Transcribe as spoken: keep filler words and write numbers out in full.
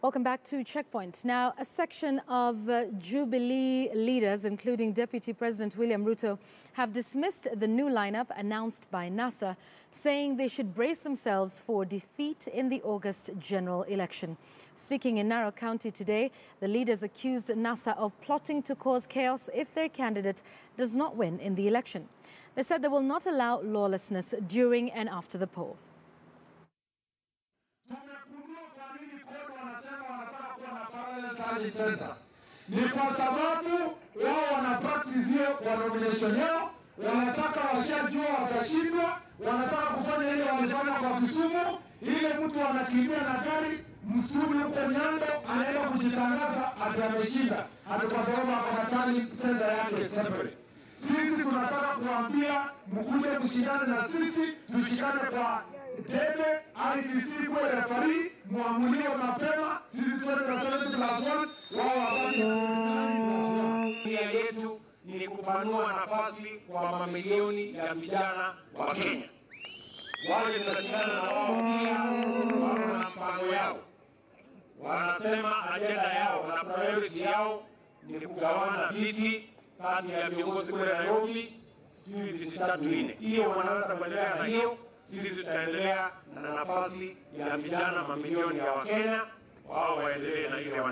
Welcome back to Checkpoint. Now, a section of uh, Jubilee leaders, including Deputy President William Ruto, have dismissed the new lineup announced by NASA, saying they should brace themselves for defeat in the August general election. Speaking in Narok County today, the leaders accused NASA of plotting to cause chaos if their candidate does not win in the election. They said they will not allow lawlessness during and after the poll. Center. Ni kwa sababu wao wana practice hiyo kwa nomination yao, wanataka washajua watashindwa, wanataka kufanya ile walifanya kwa Kisumu, ile mtu anakimbia na gari, msumi huko Nyando anaenda kujitangaza ati ameshinda, ati kwa sababu akakatali center yake separate. Sisi tunataka kuambia mkuje kushindana na sisi, tushikane kwa debe, I P C kwa referee, muamuliwe mapema, sisi nia yetu ni kupanua nafasi kwa mamilioni ya vijana wa Kenya. Wale tunashindana na wao pia wana mpango yao. Wanasema ajenda yao na priority yao ni kugawana viti kati ya viongozi kule Nairobi, hivi viti tatu nne. Hiyo wanaweza kuendelea na hiyo, sisi tutaendelea na nafasi ya vijana mamilioni ya Wakenya, wao waendelee na hiyo.